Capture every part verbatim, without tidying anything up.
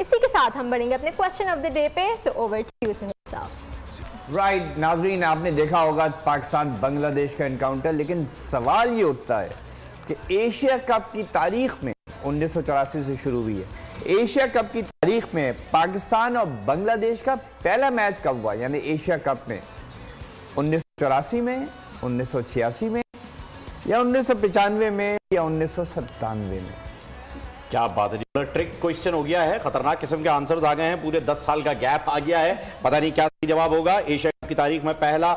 इसी के साथ हम बढ़ेंगे अपने क्वेश्चन ऑफ द डे पे। So over to you Sunil साहब। राइट right, नाजरीन आपने देखा होगा पाकिस्तान बांग्लादेश का एनकाउंटर, लेकिन सवाल ये उठता है कि एशिया कप की तारीख में उन्नीस सौ चौरासी से शुरू हुई है, एशिया कप की तारीख में पाकिस्तान और बांग्लादेश का पहला मैच कब हुआ, यानी एशिया कप में उन्नीस सौ चौरासी में, उन्नीस सौ छियासी में, या उन्नीस सौ पचानवे में, या उन्नीस सौ सत्तानवे में। क्या बात है, ट्रिक क्वेश्चन हो गया है, खतरनाक किस्म के आंसर्स आ गए हैं, पूरे दस साल का गैप आ गया है, पता नहीं क्या जवाब होगा। एशिया कप की तारीख में पहला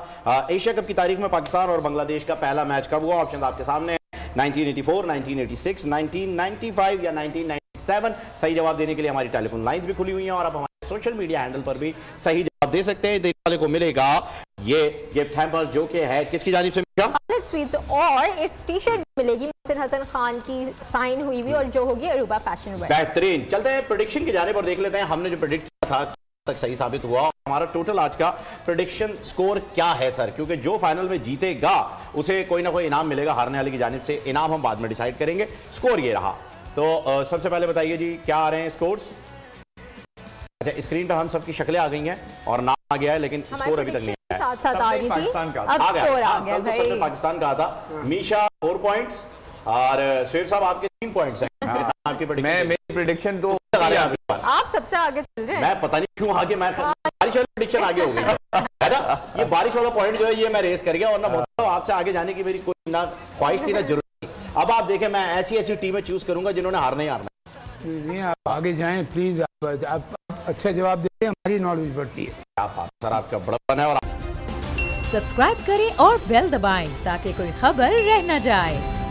एशिया कप की तारीख में पाकिस्तान और बांग्लादेश का पहला मैच कब हुआ, ऑप्शन आपके सामने है nineteen eighty four, nineteen eighty six, nineteen ninety five या नाइनटीन नाइंटी सेवन। सही जवाब देने के लिए हमारी टेलीफोन लाइंस भी खुली हुई हैं और आप हमारे सोशल मीडिया हैंडल पर भी सही जवाब दे सकते हैं। देखने वाले को मिलेगा ये गिफ्ट हैम्पर जो कि है किसकी जानिब से स्वीट्स और एक टी शर्ट मिलेगी मुहसिन हसन खान की साइन हुई भी और जो होगी अरूबा फैशन वर्ल्ड। बेहतरीन, चलते हैं प्रेडिक्शन की जानिब और देख लेते हैं हमने जो प्रेडिक्ट किया था तक सही साबित हुआ। हमारा टोटल आज का प्रेडिक्शन स्कोर क्या है सर, क्योंकि जो फाइनल में जीतेगा उसे कोई ना कोई इनाम मिलेगा हारने वाले की जानिब से, इनाम हम बाद में डिसाइड करेंगे। स्कोर ये रहा, तो सबसे पहले बताइए जी क्या आ रहे हैं स्कोर्स। अच्छा, स्क्रीन पर हम सबकी शक्लें आ गई हैं और नाम आ गया है, लेकिन स्कोर अभी तक नहीं आया। साथ साथ आ रही थी, अब स्कोर आ गया भाई। सबने पाकिस्तान का था, मीशा फोर पॉइंट्स और सुहेब साहब आपके तीन पॉइंट्स हैं। आपकी प्रेडिक्शन, मैं मेरी प्रेडिक्शन तो आप सबसे आगे चल रहे हैं, मैं पता नहीं क्यों आगे, मैं बारिश वाली प्रेडिक्शन आगे हो गई है ना, ये बारिश वाला पॉइंट जो है ये मैं रेस कर गया, और ना मतलब आपसे आगे जाने की मेरी कोई ना ख्वाहिश थी ना जरूरत थी। अब आप देखें मैं ऐसी ऐसी टीमें चूज करूंगा जिन्होंने हारना ही हारना। नहीं आप आगे जाएं प्लीज, आप, आप अच्छा जवाब देते हैं, हमारी नॉलेज बढ़ती है। आप सर आपका बड़प्पन है, और सब्सक्राइब करें और बेल दबाएं ताकि कोई खबर रह न जाए।